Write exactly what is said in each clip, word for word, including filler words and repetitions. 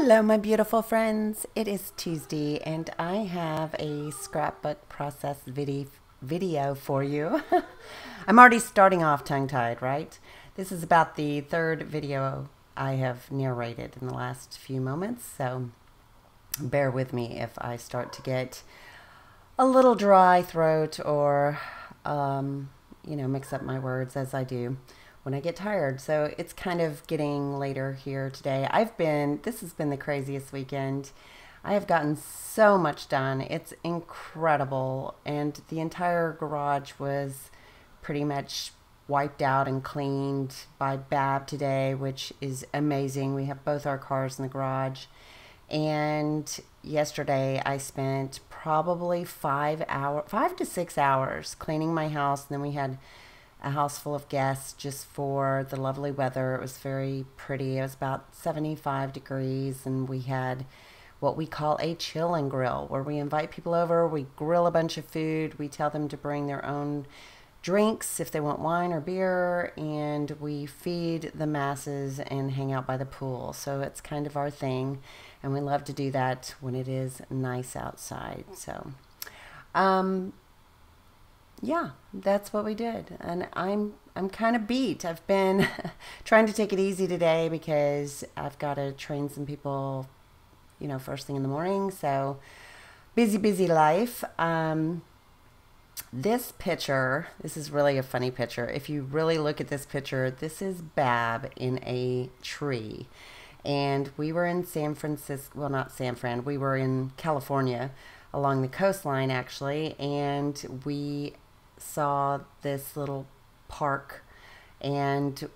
Hello my beautiful friends, it is Tuesday and I have a scrapbook process video video for you. I'm already starting off tongue-tied, right? This is about the third video I have narrated in the last few moments, so bear with me if I start to get a little dry throat or um, you know, mix up my words as I do when I get tired. So it's kind of getting later here today. I've been, this has been the craziest weekend. I have gotten so much done. It's incredible. And the entire garage was pretty much wiped out and cleaned by Bab today, which is amazing. We have both our cars in the garage. And yesterday I spent probably five hour, five to six hours cleaning my house. And then we had a house full of guests just for the lovely weather. It was very pretty. It was about seventy-five degrees and we had what we call a chill and grill, where we invite people over, we grill a bunch of food, we tell them to bring their own drinks if they want wine or beer, and we feed the masses and hang out by the pool. So it's kind of our thing and we love to do that when it is nice outside. So um yeah, that's what we did. And I'm I'm kind of beat. I've been trying to take it easy today because I've got to train some people, you know, first thing in the morning. So busy, busy life. Um, this picture, this is really a funny picture. If you really look at this picture, this is Bab in a tree. And we were in San Francisco, well, not San Fran, we were in California along the coastline actually. And we saw this little park and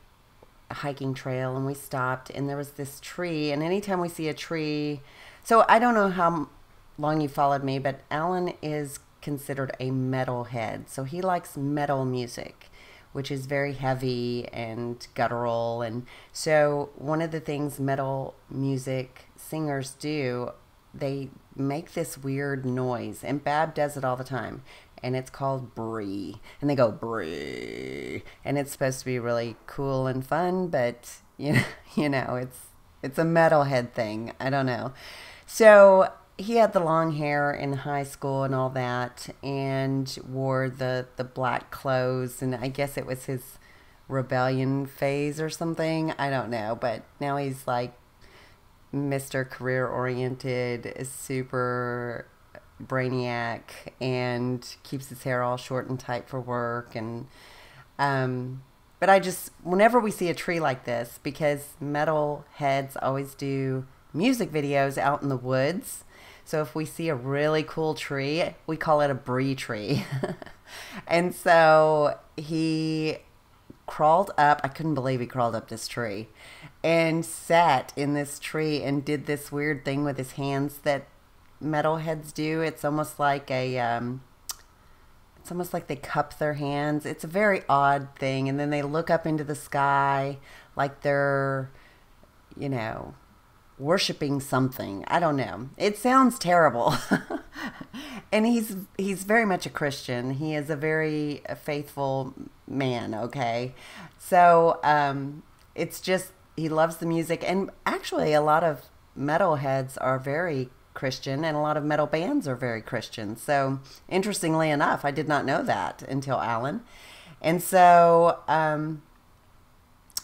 a hiking trail, and we stopped, and there was this tree. And anytime we see a tree, so I don't know how long you followed me, but Alan is considered a metalhead, so he likes metal music, which is very heavy and guttural. And so one of the things metal music singers do, they make this weird noise, and Bab does it all the time. And it's called Bree, and they go Bree, and it's supposed to be really cool and fun, but you know, you know, it's it's a metalhead thing. I don't know. So he had the long hair in high school and all that, and wore the the black clothes, and I guess it was his rebellion phase or something. I don't know, but now he's like Mister Career Oriented, super brainiac, and keeps his hair all short and tight for work. And um but I just, whenever we see a tree like this, because metal heads always do music videos out in the woods, so if we see a really cool tree, we call it a Bree Tree. And so he crawled up, I couldn't believe he crawled up this tree, and sat in this tree and did this weird thing with his hands that metalheads do. It's almost like a um it's almost like they cup their hands. It's a very odd thing. And then they look up into the sky like they're, you know, worshiping something. I don't know, it sounds terrible. And he's he's very much a Christian. He is a very faithful man, okay? So um it's just, he loves the music. And actually a lot of metalheads are very Christian, and a lot of metal bands are very Christian. So interestingly enough, I did not know that until Alan. And so um,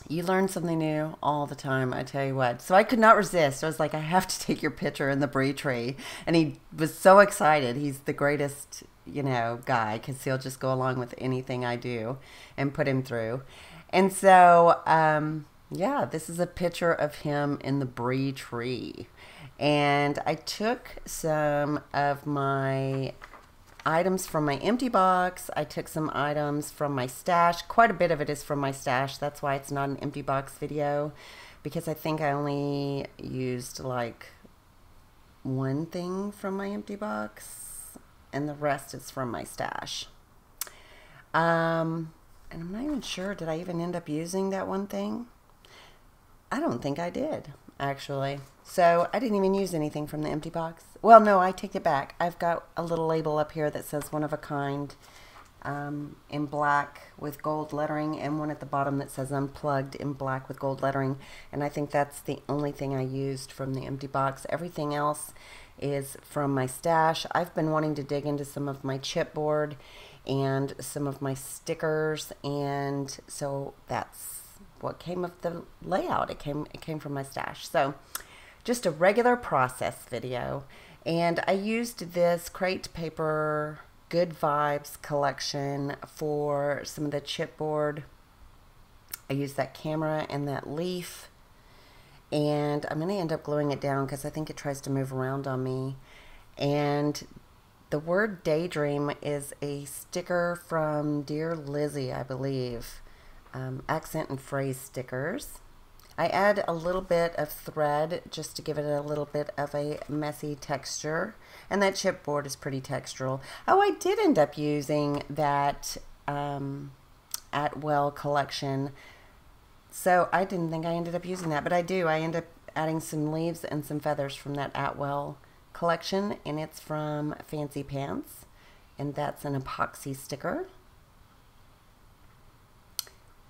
you learn something new all the time, I tell you what. So I could not resist. I was like, I have to take your picture in the Bree Tree. And he was so excited. He's the greatest, you know, guy, because he'll just go along with anything I do and put him through. And so um, yeah, this is a picture of him in the Bree Tree. And I took some of my items from my empty box. I took some items from my stash. Quite a bit of it is from my stash. That's why it's not an empty box video, because I think I only used like one thing from my empty box and the rest is from my stash. Um, and I'm not even sure, did I even end up using that one thing? I don't think I did, actually. So I didn't even use anything from the empty box. Well, no, I take it back. I've got a little label up here that says one of a kind um, in black with gold lettering, and one at the bottom that says unplugged in black with gold lettering. And I think that's the only thing I used from the empty box. Everything else is from my stash. I've been wanting to dig into some of my chipboard and some of my stickers, and so that's what came of the layout. It came it came from my stash. So just a regular process video. And I used this Crate Paper Good Vibes collection for some of the chipboard. I used that camera and that leaf, and I'm going to end up gluing it down because I think it tries to move around on me. And the word Daydream is a sticker from Dear Lizzie, I believe. Um, accent and phrase stickers. I add a little bit of thread just to give it a little bit of a messy texture. And that chipboard is pretty textural. Oh, I did end up using that um, Atwell collection. So I didn't think I ended up using that, but I do. I end up adding some leaves and some feathers from that Atwell collection, and it's from Fancy Pants, and that's an epoxy sticker.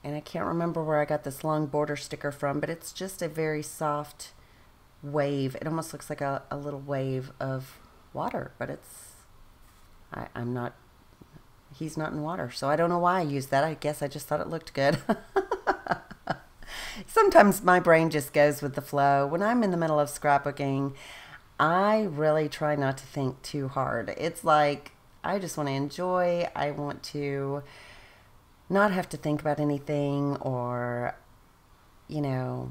And I can't remember where I got this long border sticker from, but it's just a very soft wave. It almost looks like a, a little wave of water, but it's, I, I'm not, he's not in water, so I don't know why I used that. I guess I just thought it looked good. Sometimes my brain just goes with the flow. When I'm in the middle of scrapbooking, I really try not to think too hard. It's like, I just want to enjoy. I want to not have to think about anything, or, you know,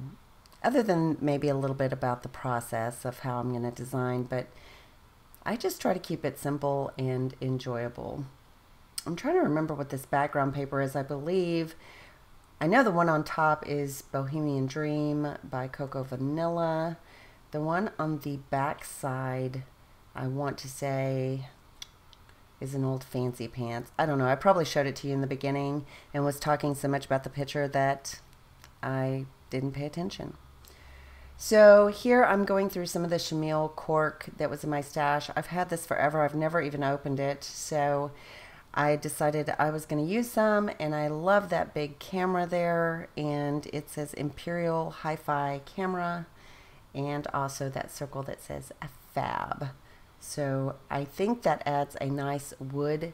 other than maybe a little bit about the process of how I'm going to design, but I just try to keep it simple and enjoyable. I'm trying to remember what this background paper is. I believe, I know the one on top is Bohemian Dream by Coco Vanilla. The one on the back side, I want to say, is an old Fancy Pants. I don't know. I probably showed it to you in the beginning and was talking so much about the picture that I didn't pay attention. So here I'm going through some of the chenille cork that was in my stash. I've had this forever. I've never even opened it. So I decided I was going to use some, and I love that big camera there, and it says Imperial Hi-Fi Camera, and also that circle that says Fab. So I think that adds a nice wood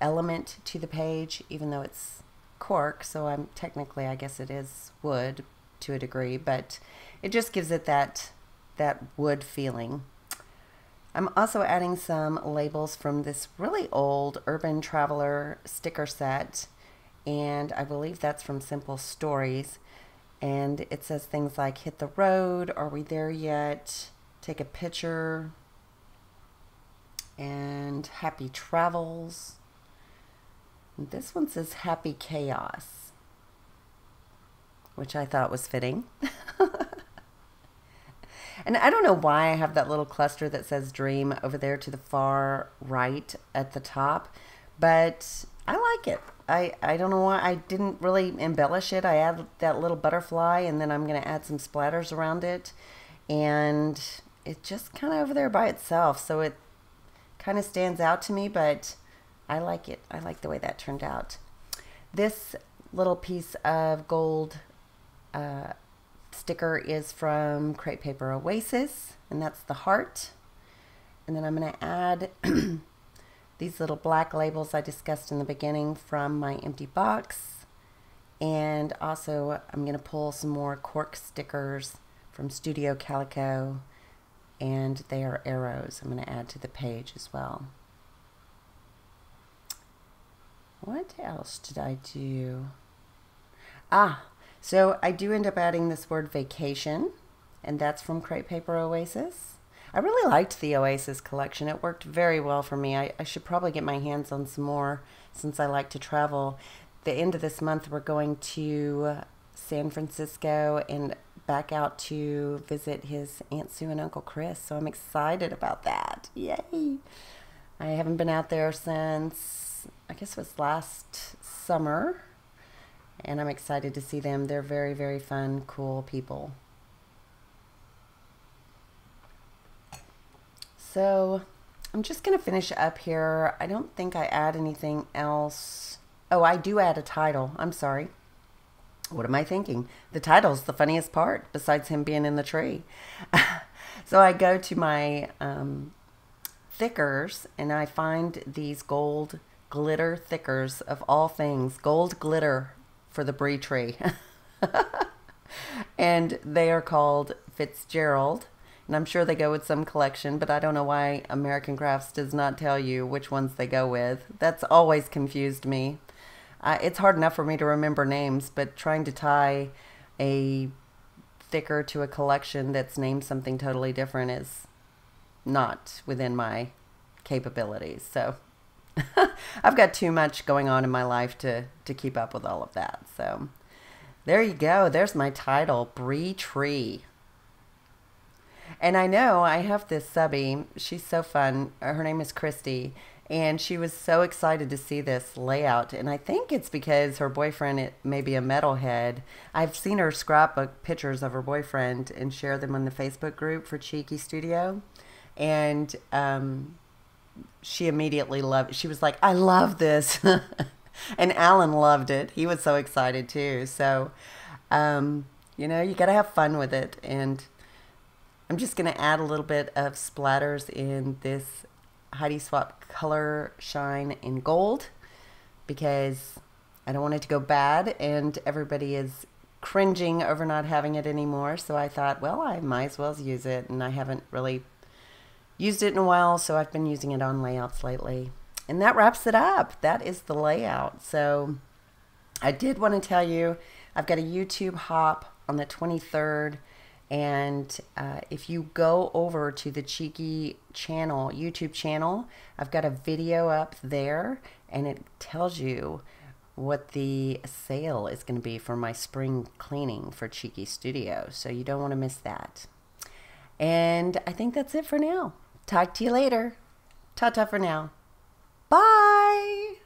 element to the page, even though it's cork, so I'm technically, I guess it is wood to a degree, but it just gives it that, that wood feeling. I'm also adding some labels from this really old Urban Traveler sticker set, and I believe that's from Simple Stories, and it says things like hit the road, are we there yet, take a picture, and happy travels. This one says happy chaos, which I thought was fitting. And I don't know why I have that little cluster that says dream over there to the far right at the top, but I like it. I, I don't know why I didn't really embellish it. I add that little butterfly, and then I'm going to add some splatters around it, and it's just kind of over there by itself, so it kind of stands out to me, but I like it. I like the way that turned out. This little piece of gold uh, sticker is from Crate Paper Oasis, and that's the heart. And then I'm going to add these little black labels I discussed in the beginning from my empty box. And also I'm going to pull some more cork stickers from Studio Calico, and they are arrows. I'm going to add to the page as well. What else did I do? Ah, so I do end up adding this word vacation, and that's from Crate Paper Oasis. I really liked the Oasis collection. It worked very well for me. I, I should probably get my hands on some more since I like to travel. The end of this month we're going to San Francisco and back out to visit his Aunt Sue and Uncle Chris, so I'm excited about that. Yay! I haven't been out there since, I guess it was last summer, and I'm excited to see them. They're very, very fun, cool people. So I'm just going to finish up here. I don't think I add anything else. Oh, I do add a title. I'm sorry. What am I thinking? The title's the funniest part, besides him being in the tree. So I go to my um, thickers, and I find these gold glitter thickers of all things. Gold glitter for the Bree Tree. And they are called Fitzgerald. And I'm sure they go with some collection, but I don't know why American Crafts does not tell you which ones they go with. That's always confused me. Uh, it's hard enough for me to remember names, but trying to tie a thicker to a collection that's named something totally different is not within my capabilities. So I've got too much going on in my life to, to keep up with all of that. So there you go. There's my title, Bree Tree. And I know I have this subby. She's so fun. Her name is Christy. And she was so excited to see this layout. And I think it's because her boyfriend it may be a metalhead. I've seen her scrapbook pictures of her boyfriend and share them on the Facebook group for Cheeky Studio. And um, she immediately loved it. She was like, I love this. And Alan loved it. He was so excited too. So, um, you know, you got to have fun with it. And I'm just going to add a little bit of splatters in this Heidi Swap Color Shine in Gold, because I don't want it to go bad, and everybody is cringing over not having it anymore. So I thought, well, I might as well use it, and I haven't really used it in a while, so I've been using it on layouts lately. And that wraps it up. That is the layout. So I did want to tell you, I've got a YouTube hop on the twenty-third. And uh, if you go over to the Cheeky channel, YouTube channel, I've got a video up there, and it tells you what the sale is going to be for my spring cleaning for Cheeky Studio. So you don't want to miss that. And I think that's it for now. Talk to you later. Ta-ta for now. Bye.